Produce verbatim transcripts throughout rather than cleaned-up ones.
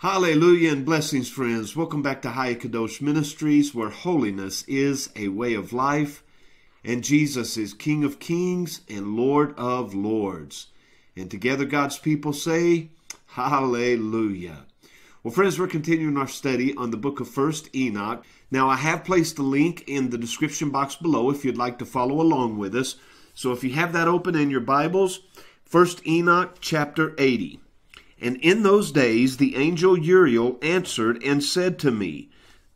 Hallelujah and blessings, friends. Welcome back to Ha'ikadosh Ministries, where holiness is a way of life, and Jesus is King of Kings and Lord of Lords. And together God's people say, Hallelujah. Well, friends, we're continuing our study on the book of First Enoch. Now, I have placed a link in the description box below if you'd like to follow along with us. So if you have that open in your Bibles, First Enoch chapter eighty. And in those days the angel Uriel answered and said to me,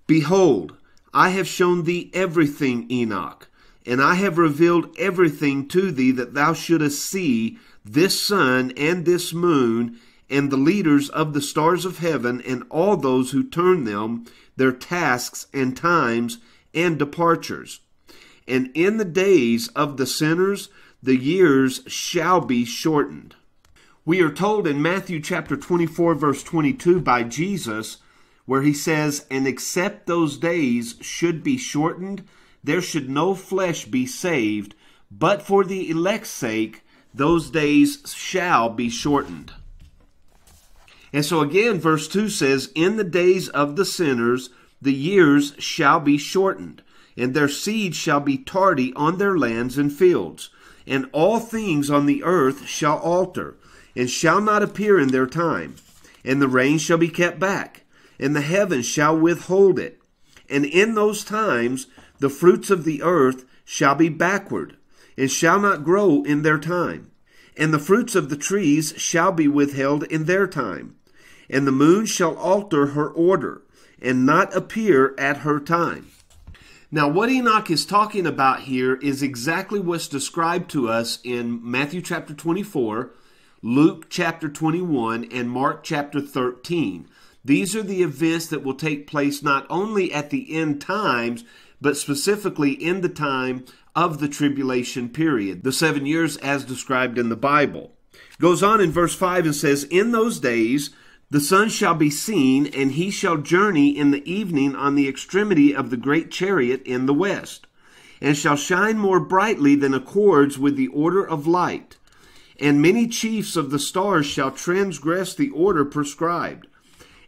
Behold, I have shown thee everything, Enoch, and I have revealed everything to thee that thou shouldest see this sun and this moon, and the leaders of the stars of heaven, and all those who turn them, their tasks and times and departures. And in the days of the sinners the years shall be shortened. We are told in Matthew chapter twenty-four, verse twenty-two by Jesus, where he says, And except those days should be shortened, there should no flesh be saved, but for the elect's sake, those days shall be shortened. And so again, verse two says, In the days of the sinners, the years shall be shortened, and their seed shall be tardy on their lands and fields, and all things on the earth shall alter, and shall not appear in their time. And the rain shall be kept back, and the heavens shall withhold it. And in those times the fruits of the earth shall be backward, and shall not grow in their time. And the fruits of the trees shall be withheld in their time. And the moon shall alter her order, and not appear at her time. Now, what Enoch is talking about here is exactly what's described to us in Matthew chapter twenty-four, Luke chapter twenty-one, and Mark chapter thirteen. These are the events that will take place not only at the end times, but specifically in the time of the tribulation period, the seven years as described in the Bible. Goes on in verse five and says, In those days the sun shall be seen, and he shall journey in the evening on the extremity of the great chariot in the west, and shall shine more brightly than accords with the order of light. And many chiefs of the stars shall transgress the order prescribed.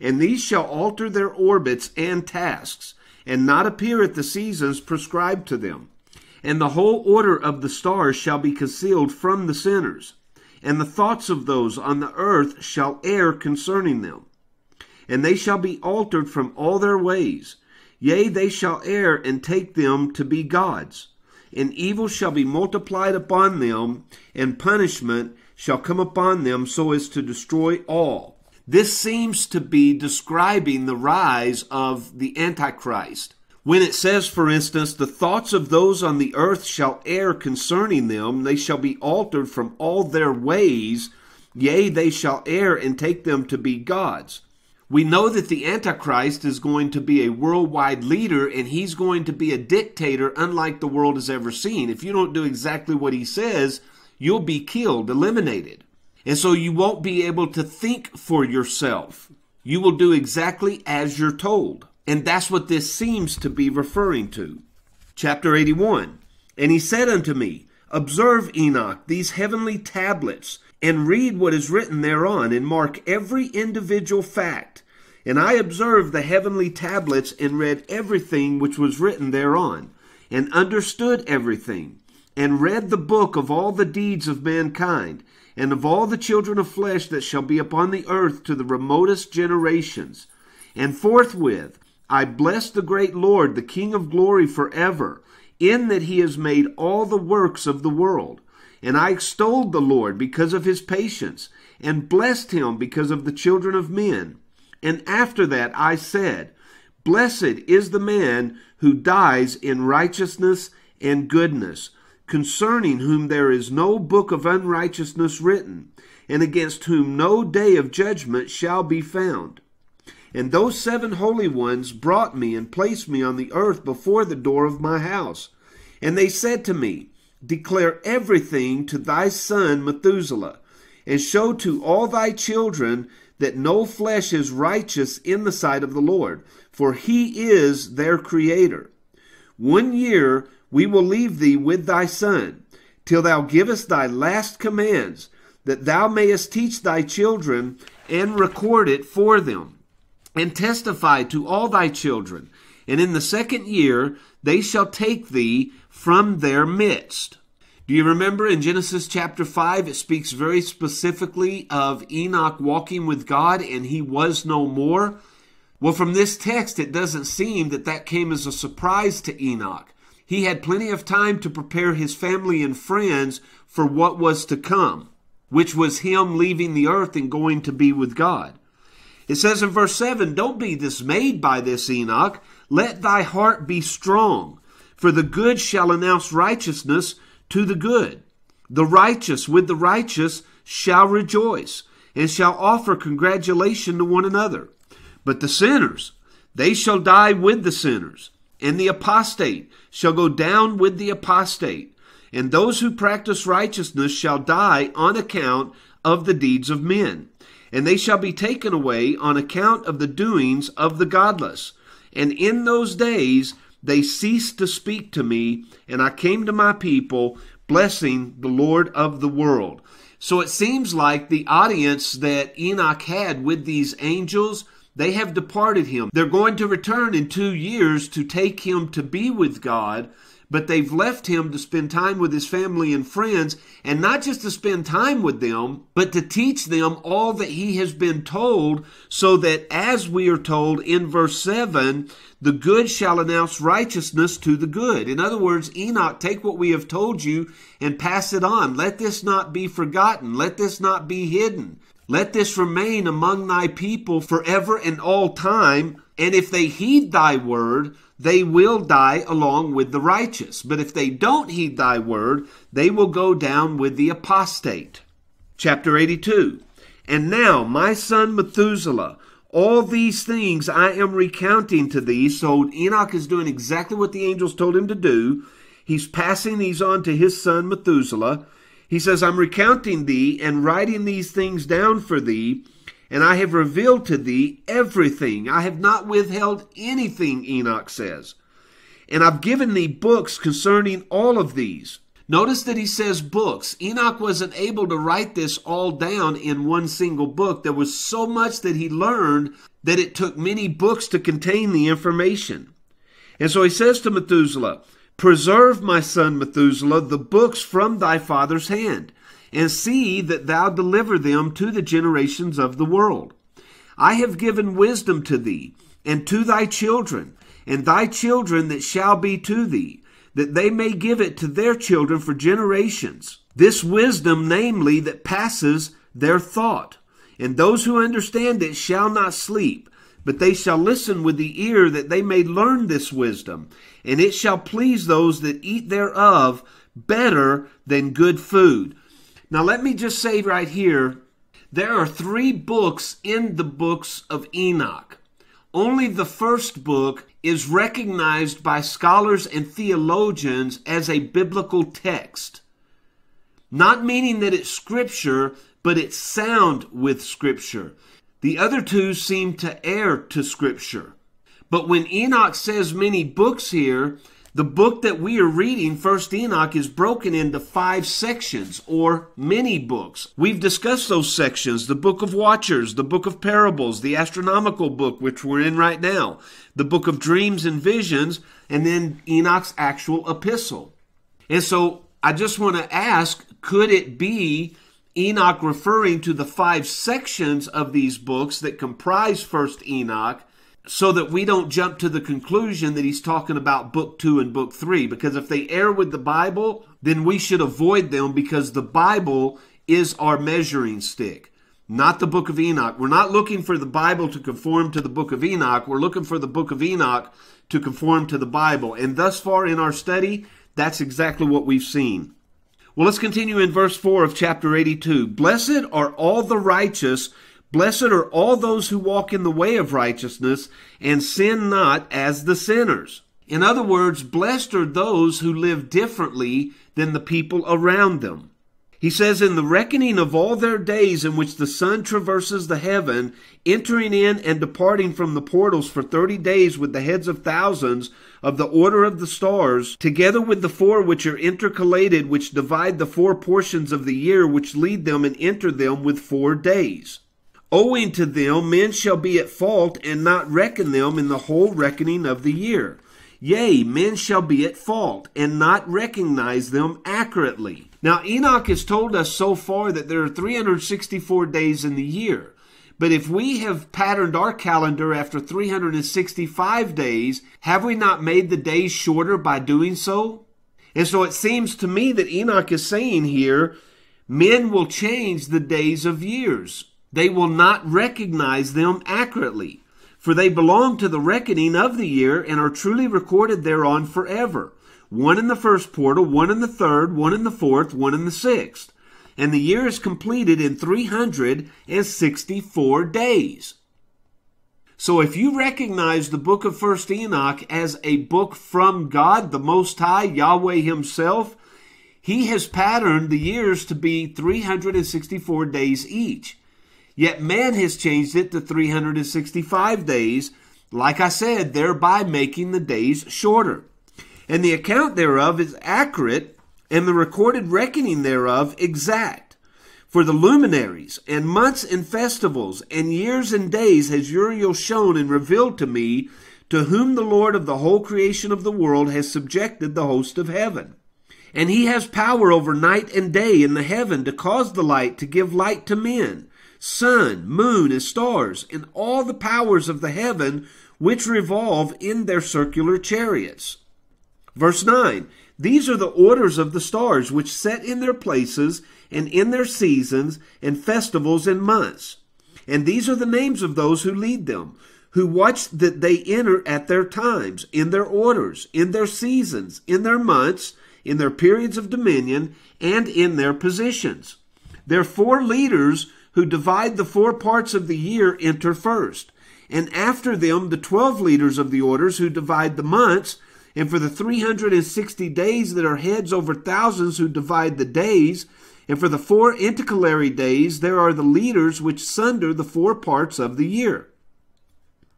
And these shall alter their orbits and tasks, and not appear at the seasons prescribed to them. And the whole order of the stars shall be concealed from the sinners, and the thoughts of those on the earth shall err concerning them. And they shall be altered from all their ways. Yea, they shall err and take them to be gods. And evil shall be multiplied upon them, and punishment shall come upon them so as to destroy all. This seems to be describing the rise of the Antichrist. When it says, for instance, the thoughts of those on the earth shall err concerning them, they shall be altered from all their ways, yea, they shall err and take them to be gods. We know that the Antichrist is going to be a worldwide leader, and he's going to be a dictator unlike the world has ever seen. If you don't do exactly what he says, you'll be killed, eliminated. And so you won't be able to think for yourself. You will do exactly as you're told. And that's what this seems to be referring to. Chapter eighty-one, And he said unto me, Observe, Enoch, these heavenly tablets, and read what is written thereon, and mark every individual fact. And I observed the heavenly tablets, and read everything which was written thereon, and understood everything, and read the book of all the deeds of mankind, and of all the children of flesh that shall be upon the earth to the remotest generations. And forthwith I blessed the great Lord, the King of glory forever, in that he has made all the works of the world. And I extolled the Lord because of his patience, and blessed him because of the children of men. And after that I said, Blessed is the man who dies in righteousness and goodness, concerning whom there is no book of unrighteousness written, and against whom no day of judgment shall be found. And those seven holy ones brought me and placed me on the earth before the door of my house. And they said to me, Declare everything to thy son Methuselah, and show to all thy children that no flesh is righteous in the sight of the Lord, for he is their creator. One year we will leave thee with thy son, till thou givest thy last commands, that thou mayest teach thy children and record it for them, and testify to all thy children. And in the second year they shall take thee from their midst. Do you remember in Genesis chapter five, it speaks very specifically of Enoch walking with God and he was no more? Well, from this text, it doesn't seem that that came as a surprise to Enoch. He had plenty of time to prepare his family and friends for what was to come, which was him leaving the earth and going to be with God. It says in verse seven, "Don't be dismayed by this, Enoch. Let thy heart be strong, for the good shall announce righteousness to the good. The righteous with the righteous shall rejoice, and shall offer congratulation to one another. But the sinners, they shall die with the sinners, and the apostate shall go down with the apostate, and those who practice righteousness shall die on account of the deeds of men, and they shall be taken away on account of the doings of the godless. And in those days they ceased to speak to me, and I came to my people, blessing the Lord of the world." So it seems like the audience that Enoch had with these angels, they have departed him. They're going to return in two years to take him to be with God, but they've left him to spend time with his family and friends, and not just to spend time with them, but to teach them all that he has been told, so that as we are told in verse seven, the good shall announce righteousness to the good. In other words, Enoch, take what we have told you and pass it on. Let this not be forgotten. Let this not be hidden. Let this remain among thy people forever and all time. And if they heed thy word, they will die along with the righteous. But if they don't heed thy word, they will go down with the apostate. Chapter eighty-two. "And now, my son Methuselah, all these things I am recounting to thee." So Enoch is doing exactly what the angels told him to do. He's passing these on to his son Methuselah. He says, "I'm recounting thee and writing these things down for thee, and I have revealed to thee everything. I have not withheld anything," Enoch says. "And I've given thee books concerning all of these." Notice that he says books. Enoch wasn't able to write this all down in one single book. There was so much that he learned that it took many books to contain the information. And so he says to Methuselah, "Preserve, my son Methuselah, the books from thy father's hand, and see that thou deliver them to the generations of the world. I have given wisdom to thee, and to thy children, and thy children that shall be to thee, that they may give it to their children for generations. This wisdom, namely, that passes their thought. And those who understand it shall not sleep, but they shall listen with the ear, that they may learn this wisdom. And it shall please those that eat thereof better than good food." Now, let me just say right here, there are three books in the books of Enoch. Only the first book is recognized by scholars and theologians as a biblical text. Not meaning that it's scripture, but it's sound with scripture. The other two seem to err to scripture. But when Enoch says many books here, the book that we are reading, First Enoch, is broken into five sections, or many books. We've discussed those sections: the book of Watchers, the book of Parables, the astronomical book, which we're in right now, the book of Dreams and Visions, and then Enoch's actual epistle. And so I just want to ask, could it be Enoch referring to the five sections of these books that comprise First Enoch, so that we don't jump to the conclusion that he's talking about book two and book three? Because if they err with the Bible, then we should avoid them, because the Bible is our measuring stick, not the book of Enoch. We're not looking for the Bible to conform to the book of Enoch. We're looking for the book of Enoch to conform to the Bible. And thus far in our study, that's exactly what we've seen. Well, let's continue in verse four of chapter eighty-two. "Blessed are all the righteous. Blessed are all those who walk in the way of righteousness, and sin not as the sinners." In other words, blessed are those who live differently than the people around them. He says, "In the reckoning of all their days in which the sun traverses the heaven, entering in and departing from the portals for thirty days with the heads of thousands of the order of the stars, together with the four which are intercalated, which divide the four portions of the year, which lead them and enter them with four days. Owing to them, men shall be at fault and not reckon them in the whole reckoning of the year. Yea, men shall be at fault and not recognize them accurately. Now, Enoch has told us so far that there are three hundred sixty-four days in the year. But if we have patterned our calendar after three hundred sixty-five days, have we not made the days shorter by doing so? And so it seems to me that Enoch is saying here, men will change the days of years. They will not recognize them accurately, for they belong to the reckoning of the year and are truly recorded thereon forever. One in the first portal, one in the third, one in the fourth, one in the sixth. And the year is completed in three hundred sixty-four days. So if you recognize the book of First Enoch as a book from God, the Most High, Yahweh himself, he has patterned the years to be three hundred sixty-four days each. Yet man has changed it to three hundred sixty-five days, like I said, thereby making the days shorter. And the account thereof is accurate, and the recorded reckoning thereof exact. For the luminaries, and months and festivals, and years and days has Uriel shown and revealed to me, to whom the Lord of the whole creation of the world has subjected the host of heaven. And he has power over night and day in the heaven to cause the light to give light to men, sun, moon, and stars, and all the powers of the heaven which revolve in their circular chariots. Verse nine, these are the orders of the stars which set in their places and in their seasons and festivals and months. And these are the names of those who lead them, who watch that they enter at their times, in their orders, in their seasons, in their months, in their periods of dominion, and in their positions. Their four leaders who divide the four parts of the year enter first, and after them the twelve leaders of the orders who divide the months, and for the three hundred sixty days that are heads over thousands who divide the days, and for the four intercalary days, there are the leaders which sunder the four parts of the year.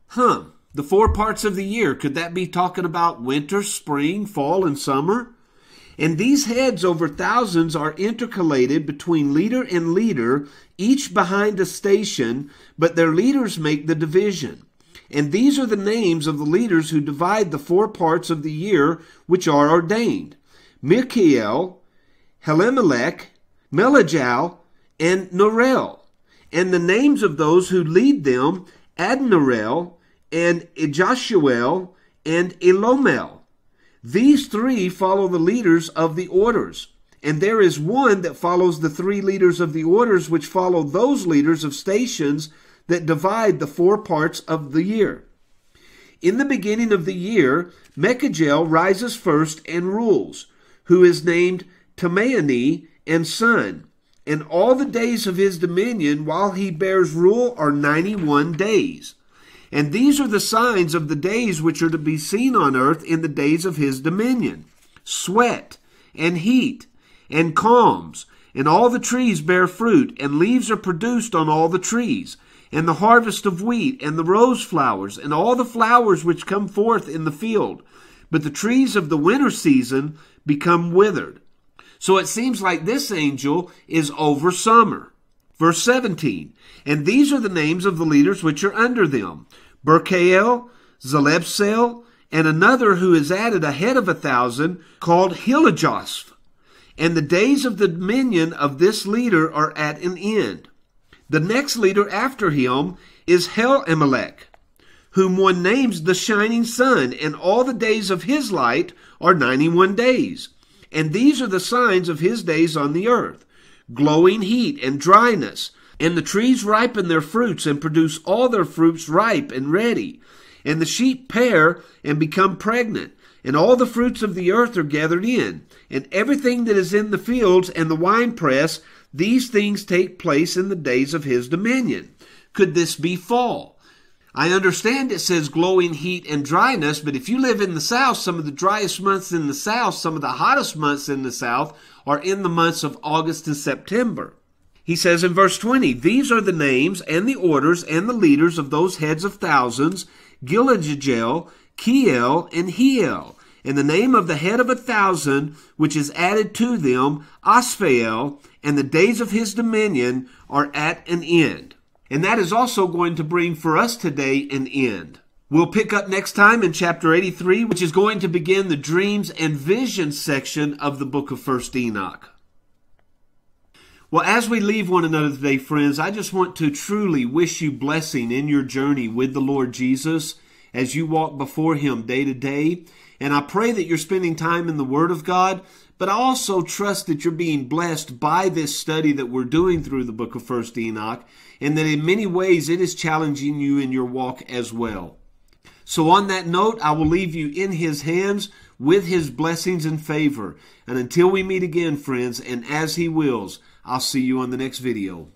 Huh, the four parts of the year, could that be talking about winter, spring, fall, and summer? And these heads over thousands are intercalated between leader and leader, each behind a station, but their leaders make the division. And these are the names of the leaders who divide the four parts of the year which are ordained: Mikiel, Helemmelek, Melejel, and Norel. And the names of those who lead them: Adnorel, and Ejashuel, and Elomel. These three follow the leaders of the orders. And there is one that follows the three leaders of the orders which follow those leaders of stations that divide the four parts of the year. In the beginning of the year, Mechagel rises first and rules, who is named Tamaani and son, and all the days of his dominion while he bears rule are ninety-one days. And these are the signs of the days which are to be seen on earth in the days of his dominion: sweat, and heat, and calms, and all the trees bear fruit, and leaves are produced on all the trees, and the harvest of wheat, and the rose flowers, and all the flowers which come forth in the field. But the trees of the winter season become withered. So it seems like this angel is over summer. Verse seventeen, and these are the names of the leaders which are under them: Berkael, Zelebsel, and another who is added ahead of a thousand, called Hilajosph. And the days of the dominion of this leader are at an end. The next leader after him is Helemmelek, whom one names the shining sun, and all the days of his light are ninety-one days. And these are the signs of his days on the earth: glowing heat and dryness, and the trees ripen their fruits and produce all their fruits ripe and ready, and the sheep pair and become pregnant, and all the fruits of the earth are gathered in, and everything that is in the fields and the winepress. These things take place in the days of his dominion. Could this be fall? I understand it says glowing heat and dryness, but if you live in the South, some of the driest months in the South, some of the hottest months in the South, are in the months of August and September. He says in verse twenty, these are the names and the orders and the leaders of those heads of thousands: Giladjagel, Kiel, and Heel. And the name of the head of a thousand, which is added to them, Asphael, and the days of his dominion are at an end. And that is also going to bring for us today an end. We'll pick up next time in chapter eighty-three, which is going to begin the dreams and visions section of the book of First Enoch. Well, as we leave one another today, friends, I just want to truly wish you blessing in your journey with the Lord Jesus as you walk before him day to day. And I pray that you're spending time in the Word of God, but I also trust that you're being blessed by this study that we're doing through the book of First Enoch, and that in many ways it is challenging you in your walk as well. So on that note, I will leave you in his hands with his blessings and favor. And until we meet again, friends, and as he wills, I'll see you on the next video.